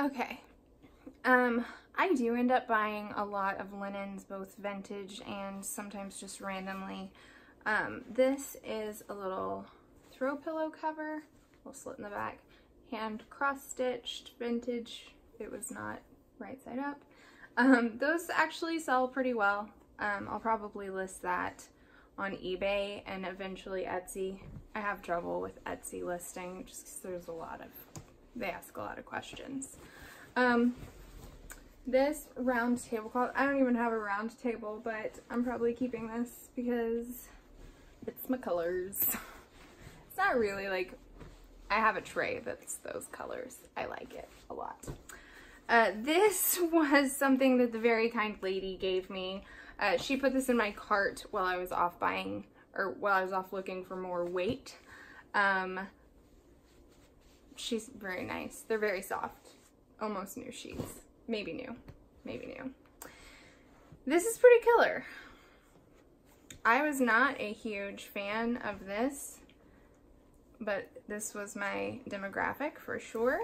Okay. I do end up buying a lot of linens, both vintage and sometimes just randomly. This is a little throw pillow cover, little slit in the back, hand cross-stitched, vintage. It was not right side up. Those actually sell pretty well. I'll probably list that on eBay and eventually Etsy. I have trouble with Etsy listing just because there's a lot of, they ask a lot of questions. This round tablecloth, I don't even have a round table, but I'm probably keeping this because it's my colors. It's not really like, I have a tray that's those colors. I like it a lot. This was something that the very kind lady gave me. She put this in my cart while I was off buying, or while I was off looking for more weight. She's very nice. They're very soft, almost new sheets. Maybe new, maybe new. This is pretty killer. I was not a huge fan of this, but this was my demographic for sure.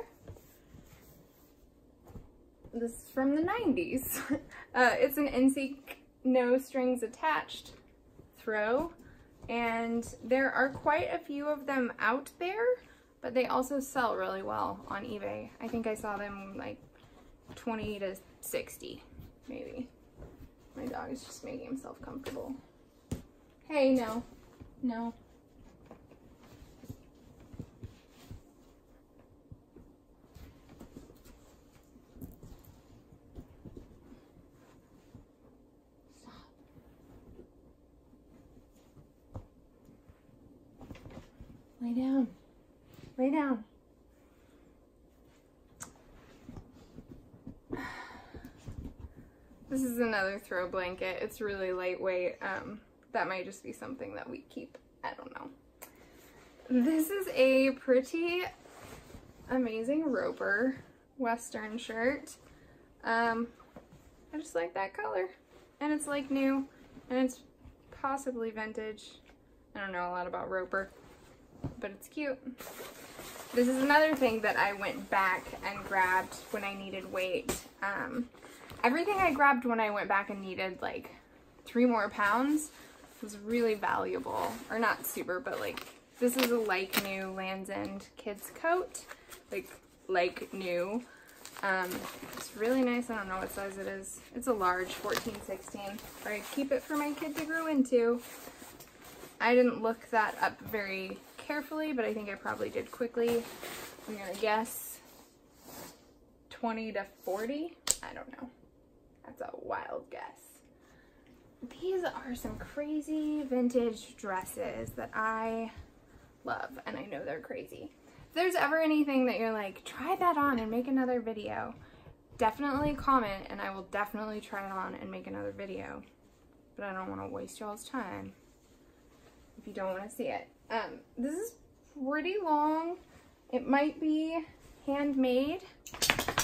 This is from the 90s. It's an NSync no strings attached throw, and there are quite a few of them out there, but they also sell really well on eBay. I think I saw them like 20 to 60, maybe. My dog is just making himself comfortable. Hey, no, no. Stop. Lay down, lay down. This is another throw blanket. It's really lightweight. That might just be something that we keep. I don't know. This is a pretty amazing Roper Western shirt. I just like that color. And it's like new, and it's possibly vintage. I don't know a lot about Roper, but it's cute. This is another thing that I went back and grabbed when I needed weight. Everything I grabbed when I went back and needed like 3 more pounds was really valuable. Or not super, but like, this is a like new Land's End kids coat. Like new. It's really nice. I don't know what size it is. It's a large, 14-16. I keep it for my kid to grow into. I didn't look that up very carefully, but I think I probably did quickly. I'm gonna guess 20 to 40. I don't know. That's a wild guess. These are some crazy vintage dresses that I love, and I know they're crazy. If there's ever anything that you're like, try that on and make another video, definitely comment, and I will definitely try it on and make another video. But I don't want to waste y'all's time if you don't want to see it. This is pretty long. It might be handmade,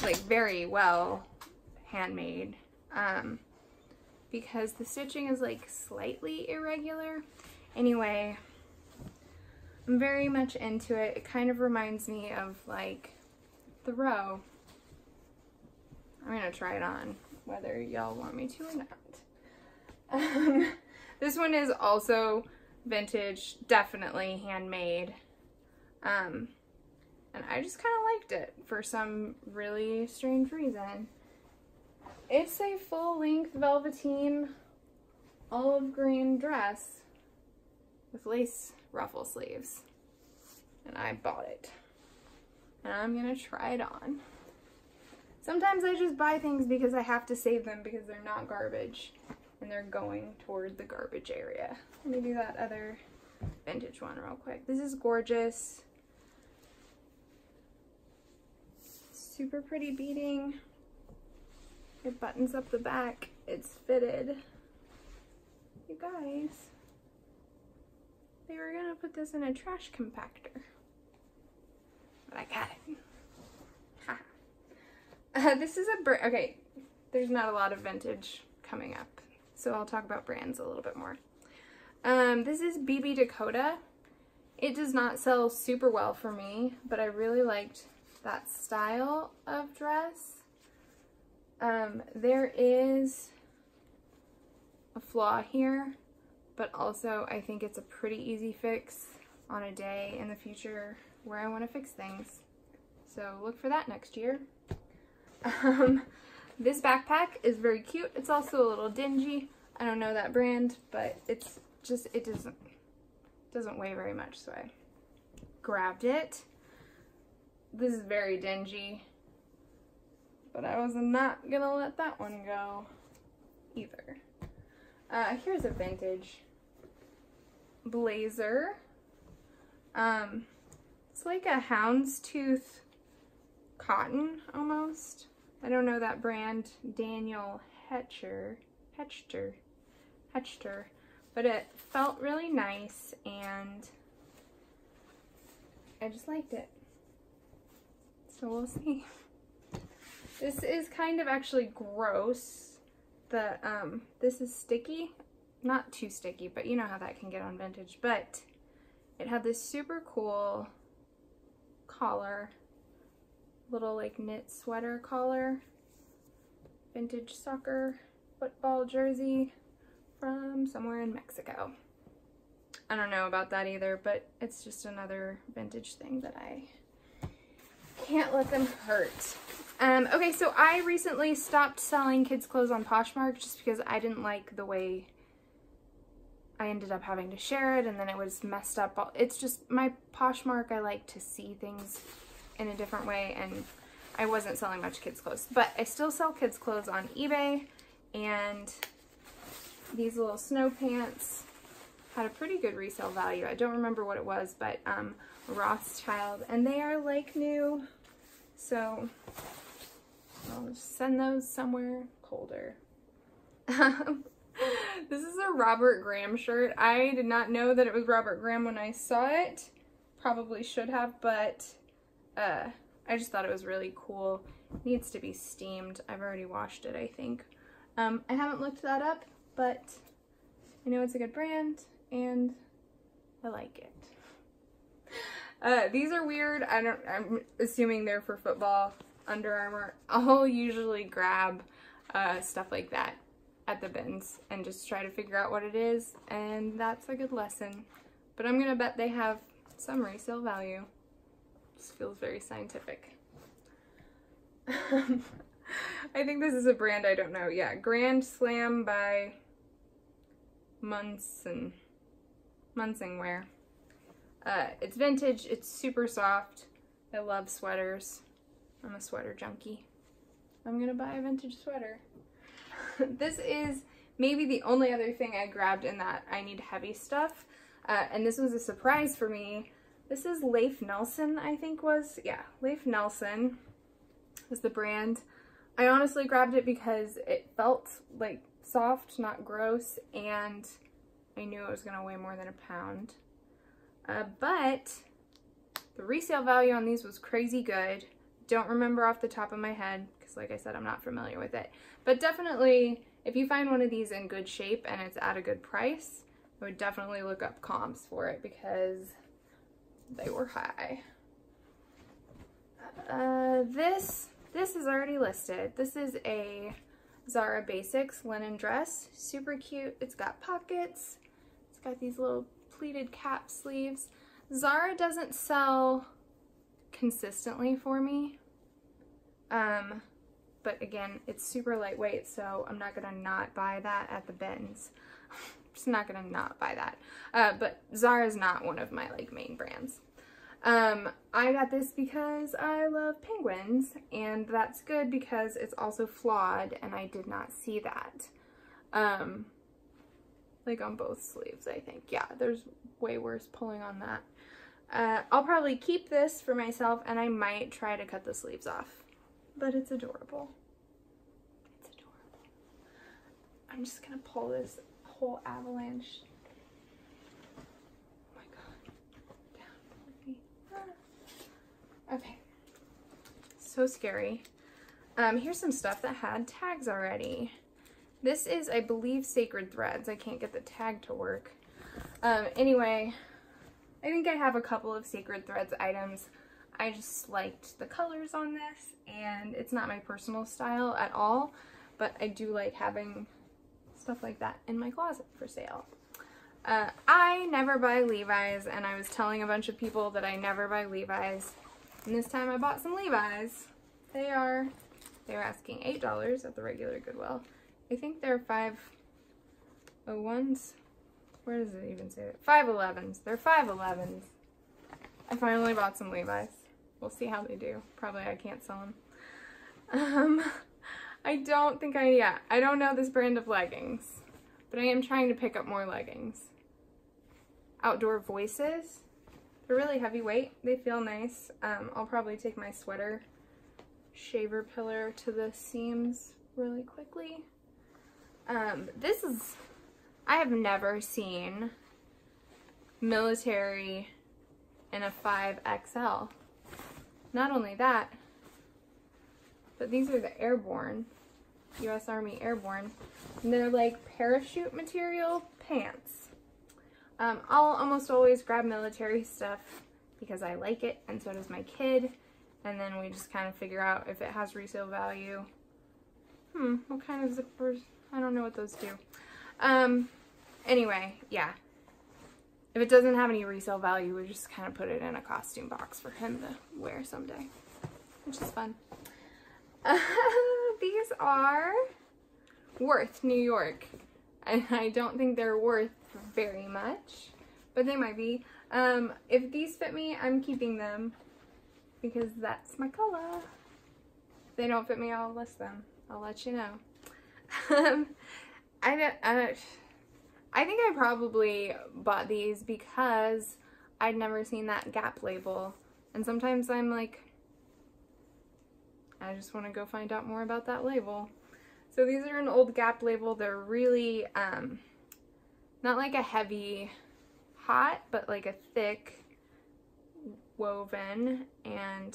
like very well handmade, because the stitching is like slightly irregular. Anyway, I'm very much into it. It kind of reminds me of like the row. I'm gonna try it on whether y'all want me to or not. This one is also vintage, definitely handmade, and I just kind of liked it for some really strange reason. It's a full-length velveteen olive green dress with lace ruffle sleeves, and I bought it, and I'm gonna try it on. Sometimes I just buy things because I have to save them because they're not garbage and they're going toward the garbage area. Let me do that other vintage one real quick. This is gorgeous. Super pretty beading. It buttons up the back. It's fitted. You guys, they were gonna put this in a trash compactor, but I got it. Ha. This is a brand. Okay, there's not a lot of vintage coming up, so I'll talk about brands a little bit more. This is BB Dakota. It does not sell super well for me, but I really liked that style of dress. dress. There is a flaw here, but also I think it's a pretty easy fix on a day in the future where I want to fix things. So look for that next year. This backpack is very cute. It's also a little dingy. I don't know that brand, but it's just, it doesn't weigh very much, so I grabbed it. This is very dingy, but I was not gonna let that one go either. Here's a vintage blazer. It's like a houndstooth cotton almost. I don't know that brand, Daniel Hetcher, but it felt really nice and I just liked it. So we'll see. This is kind of actually gross. This is sticky, not too sticky, but you know how that can get on vintage, but it had this super cool collar, little like knit sweater collar, vintage soccer football jersey from somewhere in Mexico. I don't know about that either, but it's just another vintage thing that I can't let them hurt. Okay, so I recently stopped selling kids' clothes on Poshmark just because I didn't like the way I ended up having to share it, and then it was messed up. It's just my Poshmark, I like to see things in a different way, and I wasn't selling much kids' clothes. But I still sell kids' clothes on eBay, and these little snow pants had a pretty good resale value. I don't remember what it was, but Rothschild, and they are like new, so I'll just send those somewhere colder. This is a Robert Graham shirt. I did not know that it was Robert Graham when I saw it. Probably should have, but I just thought it was really cool. It needs to be steamed. I've already washed it, I think. I haven't looked that up, but I know it's a good brand and I like it. These are weird. I'm assuming they're for football. Under Armour. I'll usually grab stuff like that at the bins and just try to figure out what it is, and that's a good lesson. But I'm gonna bet they have some resale value. This feels very scientific. I think this is a brand I don't know. Yeah, Grand Slam by Munsingwear. It's vintage, it's super soft. I love sweaters. I'm a sweater junkie. I'm gonna buy a vintage sweater. This is maybe the only other thing I grabbed in that I need heavy stuff. And this was a surprise for me. This is Leif Nelson, I think was. Yeah, Leif Nelson was the brand. I honestly grabbed it because it felt like soft, not gross, and I knew it was gonna weigh more than a pound. But the resale value on these was crazy good. Don't remember off the top of my head because, like I said, I'm not familiar with it. But definitely, if you find one of these in good shape and it's at a good price, I would definitely look up comps for it because they were high. This is already listed. This is a Zara Basics linen dress. Super cute. It's got pockets. It's got these little pleated cap sleeves. Zara doesn't sell consistently for me, but again, it's super lightweight, so I'm not gonna not buy that at the bins. Just not gonna not buy that. But Zara's not one of my like main brands. I got this because I love penguins, and that's good because it's also flawed, and I did not see that. Like on both sleeves, I think. Yeah, there's way worse pulling on that. I'll probably keep this for myself, and I might try to cut the sleeves off, but it's adorable. It's adorable. I'm just gonna pull this whole avalanche. Oh my god. Down. Me. Ah. Okay. So scary. Here's some stuff that had tags already. This is, I believe, Sacred Threads. I can't get the tag to work. Anyway, I think I have a couple of Sacred Threads items. I just liked the colors on this, and it's not my personal style at all, but I do like having stuff like that in my closet for sale. I never buy Levi's, and I was telling a bunch of people that I never buy Levi's, and this time I bought some Levi's. They were asking $8 at the regular Goodwill. I think they're 501s. Where does it even say that? 511s. They're 511s. I finally bought some Levi's. We'll see how they do. Probably I can't sell them. I don't think I don't know this brand of leggings, but I am trying to pick up more leggings. Outdoor Voices. They're really heavyweight. They feel nice. I'll probably take my sweater shaver pillar to the seams really quickly. This is, I have never seen military in a 5XL. Not only that, but these are the Airborne, U.S. Army Airborne, and they're like parachute material pants. I'll almost always grab military stuff because I like it, and so does my kid, and then we just kind of figure out if it has resale value. What kind of zippers? I don't know what those do. Anyway, yeah. If it doesn't have any resale value, we just kind of put it in a costume box for him to wear someday, which is fun. These are Worth, New York, and I don't think they're worth very much, but they might be. If these fit me, I'm keeping them because that's my color. If they don't fit me, I'll list them. I'll let you know. I think I probably bought these because I'd never seen that Gap label, and sometimes I'm like, I just want to go find out more about that label. So these are an old Gap label. They're really not like a heavy hot, but like a thick woven, and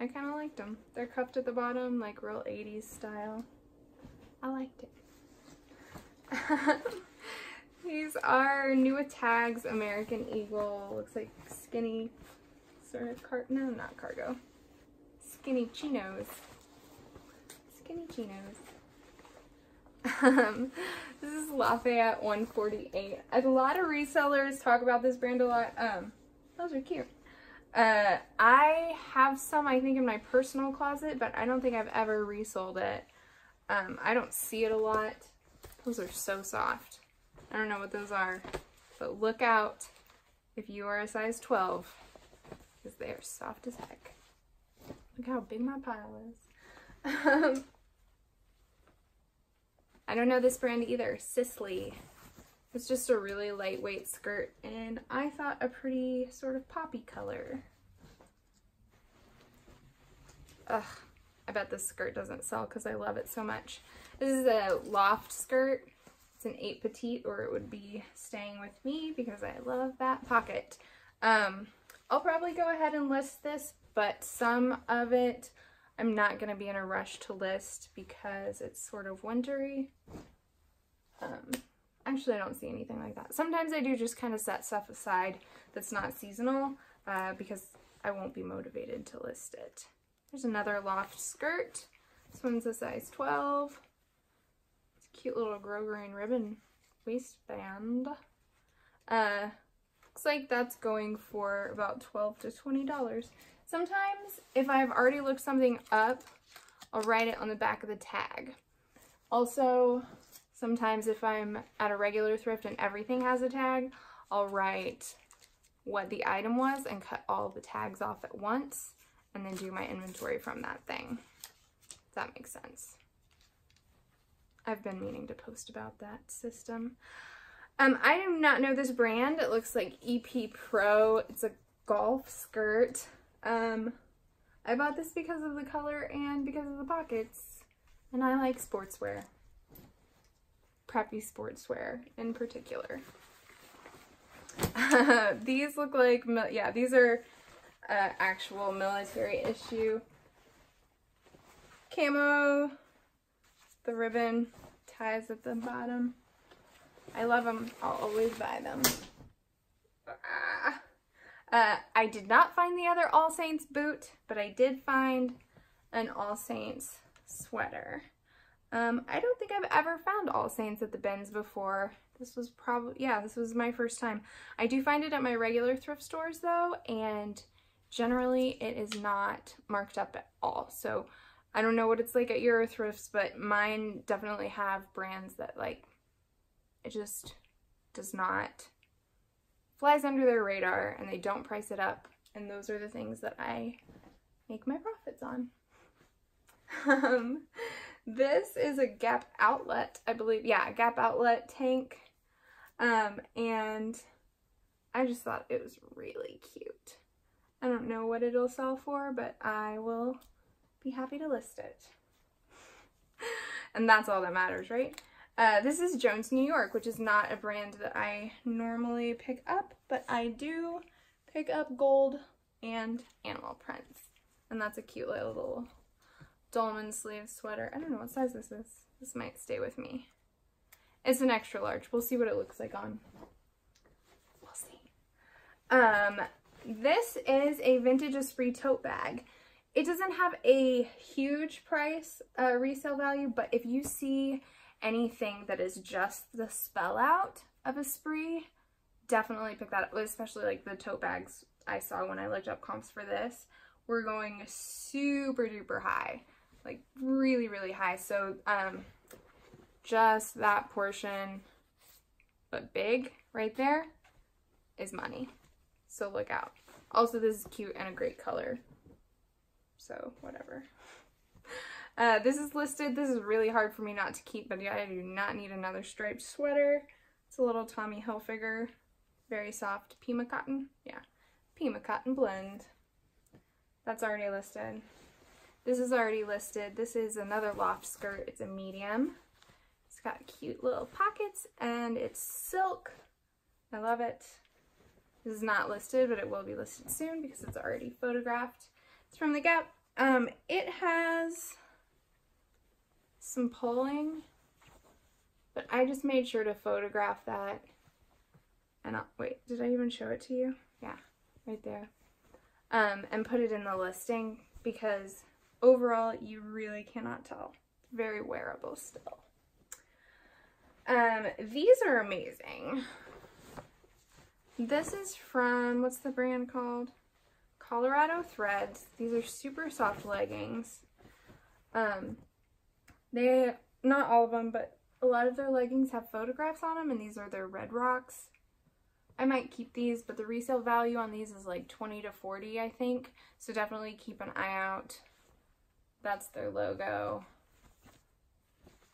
I kind of liked them. They're cuffed at the bottom, like real 80s style. I liked it. These are new with tags, American Eagle, looks like skinny sort of no, not cargo. Skinny chinos. Skinny chinos. This is Lafayette 148. A lot of resellers talk about this brand a lot. Those are cute. I have some, I think, in my personal closet, but I don't think I've ever resold it. I don't see it a lot. Those are so soft. I don't know what those are, but look out if you are a size 12, because they are soft as heck. Look how big my pile is. I don't know this brand either, Sisley. It's just a really lightweight skirt, and I thought a pretty sort of poppy color. Ugh, I bet this skirt doesn't sell because I love it so much. This is a loft skirt. It's an 8 petite, or it would be staying with me because I love that pocket. I'll probably go ahead and list this, but some of it I'm not going to be in a rush to list because it's sort of wintery. Actually, I don't see anything like that. Sometimes I do just kind of set stuff aside that's not seasonal because I won't be motivated to list it. There's another loft skirt. This one's a size 12. It's a cute little grosgrain ribbon waistband. Looks like that's going for about $12 to $20. Sometimes, if I've already looked something up, I'll write it on the back of the tag. Also, sometimes if I'm at a regular thrift and everything has a tag, I'll write what the item was and cut all the tags off at once, and then do my inventory from that thing. If that makes sense. I've been meaning to post about that system. I do not know this brand. It looks like EP Pro. It's a golf skirt. I bought this because of the color and because of the pockets, and I like sportswear. Preppy sportswear in particular. These look like, these are actual military issue. Camo, the ribbon, ties at the bottom. I love them. I'll always buy them. I did not find the other All Saints boot, but I did find an All Saints sweater. I don't think I've ever found All Saints at the bins before. This was probably, yeah, this was my first time. I do find it at my regular thrift stores though, and generally it is not marked up at all. So I don't know what it's like at your thrifts, but mine definitely have brands that, like, it just does not, flies under their radar, and they don't price it up. And those are the things that I make my profits on. This is a Gap Outlet, I believe. Yeah, a Gap Outlet tank. And I just thought it was really cute. I don't know what it'll sell for, but I will be happy to list it. And that's all that matters, right? This is Jones, New York, which is not a brand that I normally pick up, but I do pick up gold and animal prints. And that's a cute little dolman sleeve sweater. I don't know what size this is. This might stay with me. It's an extra large. We'll see what it looks like on. We'll see. This is a vintage Esprit tote bag. It doesn't have a huge price resale value, but if you see anything that is just the spell out of Esprit, definitely pick that up, especially like the tote bags I saw when I looked up comps for this. We're going super duper high, like really, really high. So just that portion, but big right there, is money. So look out. Also, this is cute and a great color. So whatever. This is listed. This is really hard for me not to keep, but yeah, I do not need another striped sweater. It's a little Tommy Hilfiger, very soft Pima cotton. Yeah, Pima cotton blend. That's already listed. This is already listed. This is another loft skirt. It's a medium. It's got cute little pockets and it's silk. I love it. This is not listed, but it will be listed soon because it's already photographed. It's from the Gap. It has some pulling, but I just made sure to photograph that. And I'll, wait, did I even show it to you? Yeah, right there. And put it in the listing because overall you really cannot tell. It's very wearable still. These are amazing. This is from, what's the brand called? Colorado Threads. These are super soft leggings. They, not all of them, but a lot of their leggings have photographs on them, and these are their Red Rocks. I might keep these, but the resale value on these is like 20 to 40, I think. So definitely keep an eye out. That's their logo.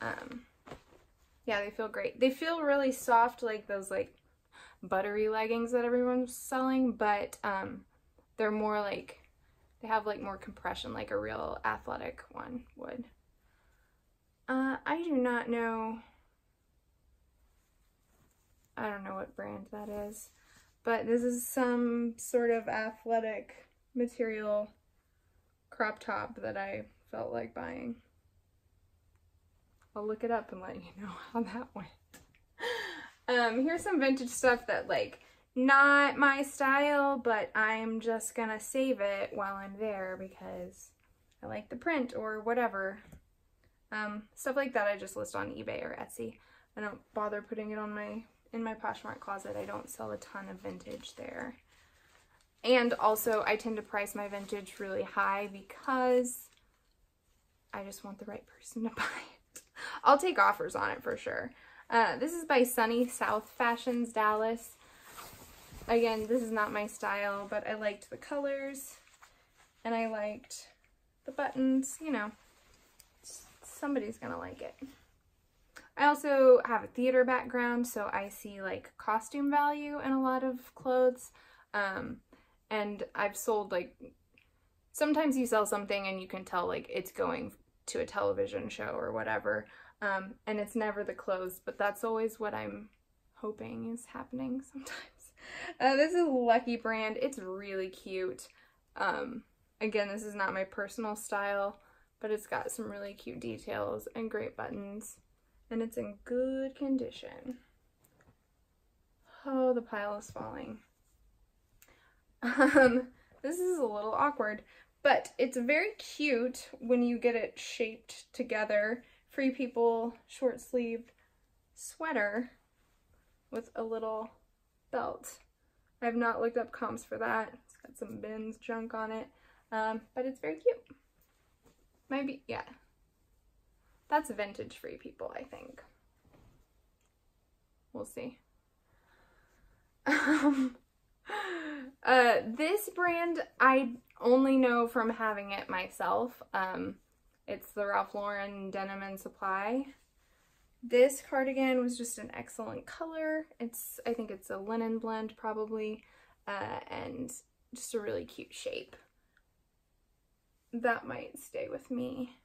Yeah, they feel great. They feel really soft, like those like buttery leggings that everyone's selling, but they're more like, they have like more compression, like a real athletic one would. I do not know, I don't know what brand that is, but this is some sort of athletic material crop top that I felt like buying. I'll look it up and let you know how that went. Here's some vintage stuff that, like, not my style, but I'm just gonna save it while I'm there because I like the print or whatever. Stuff like that I just list on eBay or Etsy. I don't bother putting it on my, in my Poshmark closet. I don't sell a ton of vintage there. And also I tend to price my vintage really high because I just want the right person to buy it. I'll take offers on it for sure. This is by Sunny South Fashions Dallas. Again, this is not my style, but I liked the colors and I liked the buttons, you know, somebody's gonna like it. I also have a theater background, so I see like costume value in a lot of clothes. And I've sold, like, sometimes you sell something and you can tell like it's going to a television show or whatever. And it's never the clothes, but that's always what I'm hoping is happening sometimes. This is Lucky Brand. It's really cute. Again, this is not my personal style, but it's got some really cute details and great buttons, and it's in good condition. Oh, the pile is falling. This is a little awkward, but it's very cute when you get it shaped together. Free People short sleeve sweater with a little belt. I have not looked up comps for that. It's got some bins junk on it, but it's very cute. Maybe, yeah. That's vintage Free People, I think. We'll see. This brand I only know from having it myself. It's the Ralph Lauren Denim & Supply. This cardigan was just an excellent color. It's, I think it's a linen blend probably, and just a really cute shape. That might stay with me,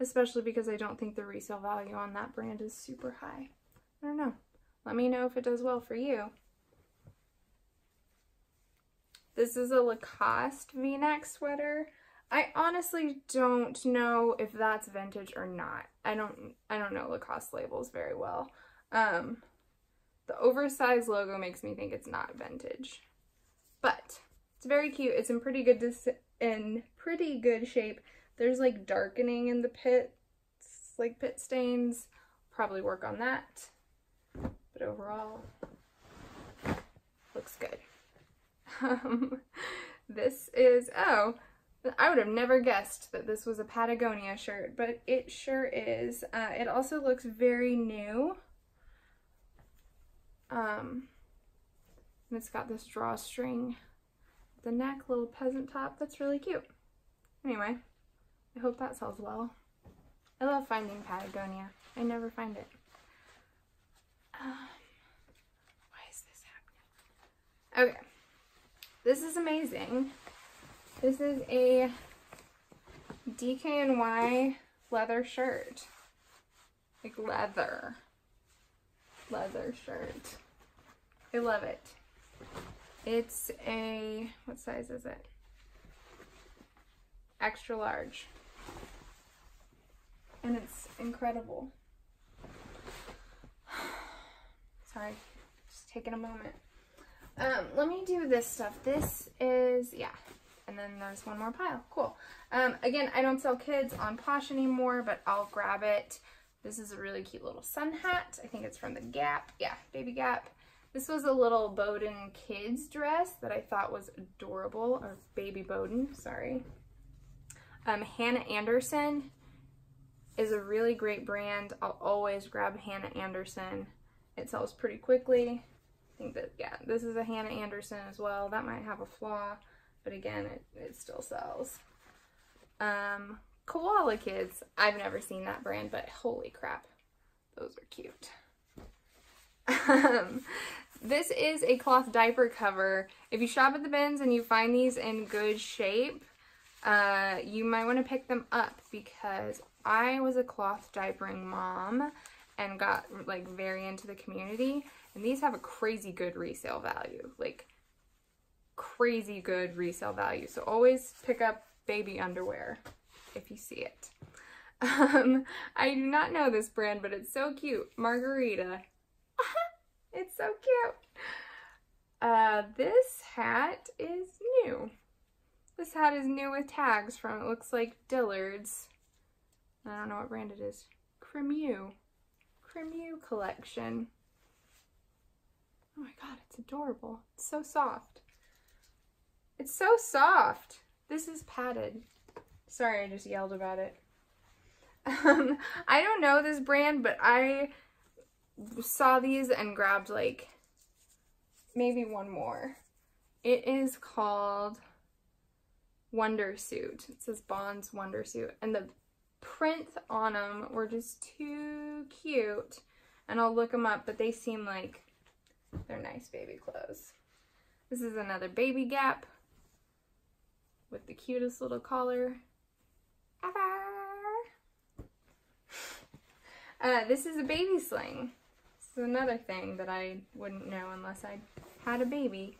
especially because I don't think the resale value on that brand is super high. I don't know. Let me know if it does well for you. This is a Lacoste V-neck sweater. I honestly don't know if that's vintage or not. I don't know Lacoste labels very well. The oversized logo makes me think it's not vintage, but it's very cute. It's in pretty good shape. There's like darkening in the pits, like pit stains. Probably work on that, but overall looks good. This is, oh, I would have never guessed that this was a Patagonia shirt, but it sure is. It also looks very new. And it's got this drawstring, the neck, little peasant top. That's really cute. Anyway, I hope that sells well. I love finding Patagonia. I never find it. Why is this happening? Okay. This is amazing. This is a DKNY leather shirt, like leather shirt. I love it. It's a, what size is it? Extra large. And it's incredible. Sorry, just taking a moment. Let me do this stuff. This is, yeah. And then there's one more pile. Cool. Again, I don't sell kids on Posh anymore, but I'll grab it. This is a really cute little sun hat. I think it's from the Gap. Yeah, Baby Gap. This was a little Boden kids dress that I thought was adorable, or Baby Boden, sorry. Hannah Anderson is a really great brand. I'll always grab Hannah Anderson. It sells pretty quickly. I think that, yeah, this is a Hannah Anderson as well. That might have a flaw. But again, it still sells. Koala Kids. I've never seen that brand, but holy crap, those are cute. This is a cloth diaper cover. If you shop at the bins and you find these in good shape, you might want to pick them up because I was a cloth diapering mom and got like very into the community. And these have a crazy good resale value. Like, crazy good resale value. So always pick up baby underwear if you see it. I do not know this brand, but it's so cute. Margarita. It's so cute. This hat is new. This hat is new with tags from, it looks like Dillard's. I don't know what brand it is. Cremeau collection. Oh my god, it's adorable. It's so soft. It's so soft. This is padded. Sorry, I just yelled about it. I don't know this brand, but I saw these and grabbed like maybe one more. It is called Wondersuit. It says Bonds Wondersuit. And the prints on them were just too cute. And I'll look them up, but they seem like they're nice baby clothes. This is another Baby Gap. With the cutest little collar ever. This is a baby sling. This is another thing that I wouldn't know unless I had a baby.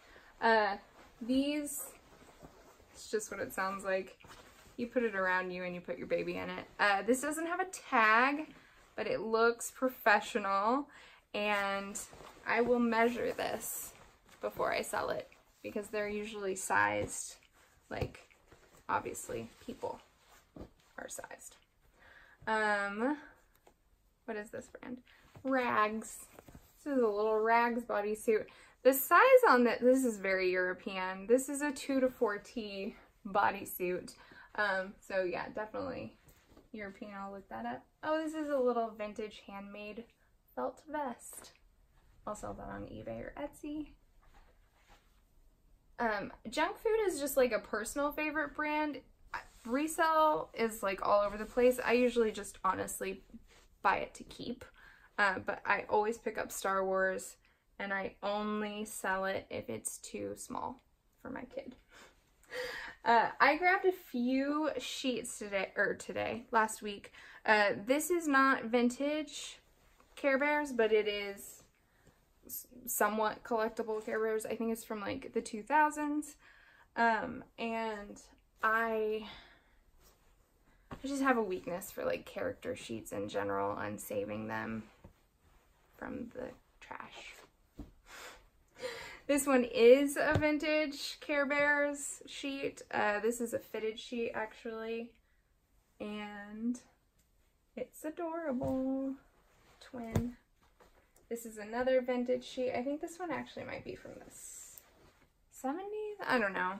These, it's just what it sounds like. You put it around you and you put your baby in it. This doesn't have a tag, but it looks professional. And I will measure this before I sell it. because they're usually sized, like, obviously people are sized. What is this brand? Rags. This is a little Rags bodysuit. The size on this is very European. This is a 2 to 4T bodysuit. So yeah, definitely European. I'll look that up. Oh, this is a little vintage handmade felt vest. I'll sell that on eBay or Etsy. Junk food is just like a personal favorite brand. Resell is like all over the place. I usually just honestly buy it to keep, but I always pick up Star Wars and I only sell it if it's too small for my kid. I grabbed a few sheets last week. This is not vintage Care Bears, but it is somewhat collectible Care Bears. I think it's from like the 2000s. And I just have a weakness for like character sheets in general and saving them from the trash. This one is a vintage Care Bears sheet. This is a fitted sheet, actually, and it's adorable. Twin. This is another vintage sheet. I think this one actually might be from the 70s? I don't know.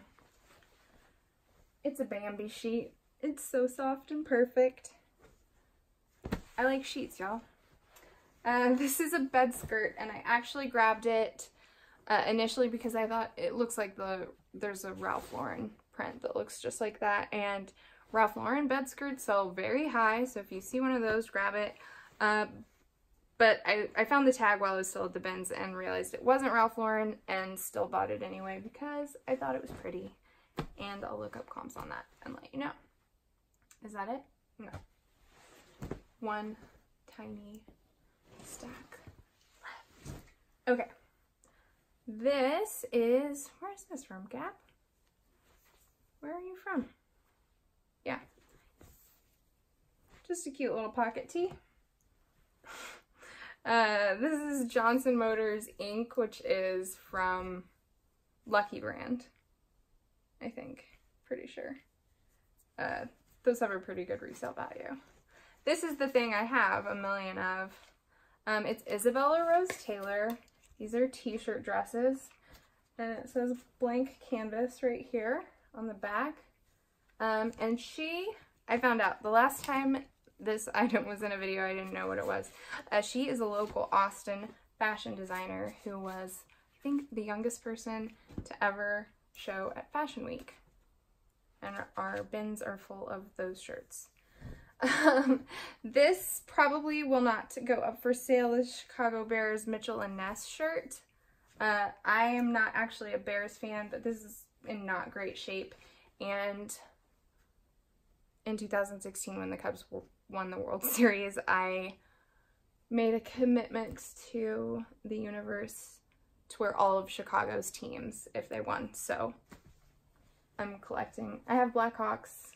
It's a Bambi sheet. It's so soft and perfect. I like sheets, y'all. This is a bed skirt, and I actually grabbed it initially because I thought it looks like there's a Ralph Lauren print that looks just like that, and Ralph Lauren bed skirts sell very high, so if you see one of those, grab it. But I found the tag while I was still at the bins and realized it wasn't Ralph Lauren and still bought it anyway because I thought it was pretty, and I'll look up comps on that and let you know. Is that it? No. One tiny stack left. Okay. This is, where's this from, Gap? Where are you from? Yeah. Just a cute little pocket tee. This is Johnson Motors Inc., which is from Lucky Brand, I think. Pretty sure. Those have a pretty good resale value. This is the thing I have a million of. It's Isabella Rose Taylor. These are t-shirt dresses, and it says blank canvas right here on the back. And I found out the last time this item was in a video, I didn't know what it was. She is a local Austin fashion designer who was, I think, the youngest person to ever show at Fashion Week. And our bins are full of those shirts. This probably will not go up for sale, the Chicago Bears Mitchell and Ness shirt. I am not actually a Bears fan, but this is in not great shape. And in 2016, when the Cubs won the World Series, I made a commitment to the universe to wear all of Chicago's teams if they won. So I'm collecting. I have Blackhawks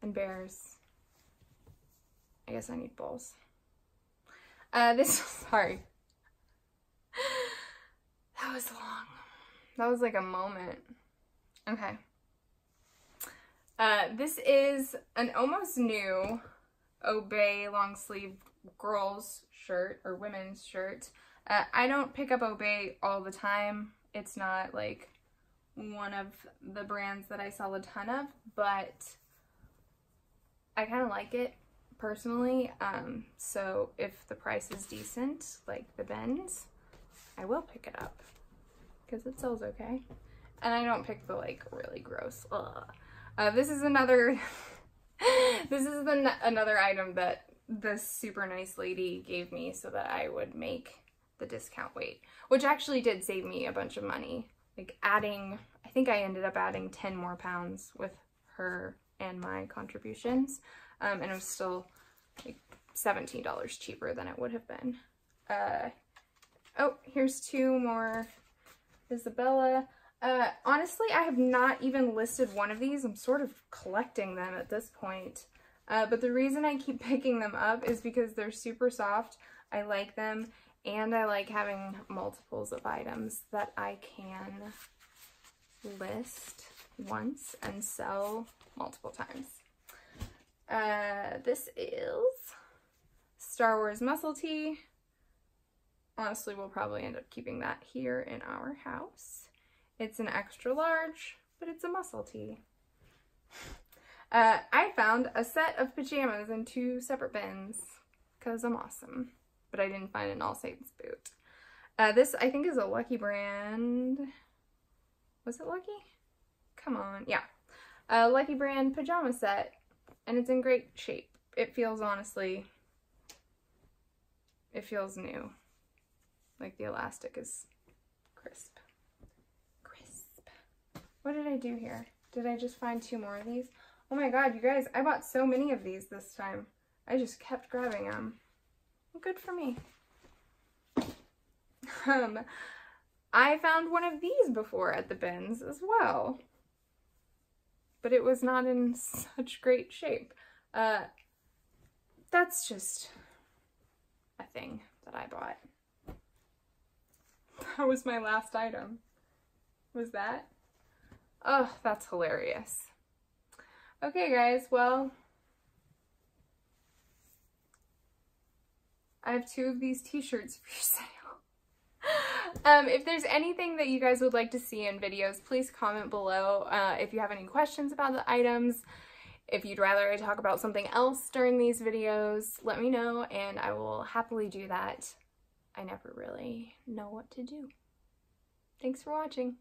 and Bears. I guess I need bowls. Sorry. That was long. That was like a moment. Okay. This is an almost new Obey long sleeve girls shirt or women's shirt. I don't pick up Obey all the time. It's not like one of the brands that I sell a ton of, but I kind of like it personally. So if the price is decent, like the bins, I will pick it up because it sells okay. And I don't pick the like really gross. This is another, another item that the super nice lady gave me so that I would make the discount weight, which actually did save me a bunch of money. Like adding, I think I ended up adding 10 more pounds with her and my contributions. And it was still like $17 cheaper than it would have been. Oh, here's two more Isabella. Honestly, I have not even listed one of these. I'm sort of collecting them at this point. But the reason I keep picking them up is because they're super soft. I like them, and I like having multiples of items that I can list once and sell multiple times. This is Star Wars muscle tee. Honestly, we'll probably end up keeping that here in our house. It's an extra large, but it's a muscle tee. I found a set of pajamas in two separate bins, because I'm awesome. But I didn't find an All Saints boot. This, I think, is a Lucky Brand. Was it Lucky? Come on. Yeah. A Lucky Brand pajama set, and it's in great shape. It feels, honestly, it feels new. Like, the elastic is crisp. Crisp. What did I do here? Did I just find two more of these? Oh my god, you guys, I bought so many of these this time. I just kept grabbing them. Good for me. I found one of these before at the bins as well. But it was not in such great shape. That's just a thing that I bought. That was my last item. Was that? Oh, that's hilarious. Okay, guys, well, I have two of these t-shirts for sale. If there's anything that you guys would like to see in videos, please comment below. If you have any questions about the items, if you'd rather I talk about something else during these videos, let me know and I will happily do that. I never really know what to do. Thanks for watching.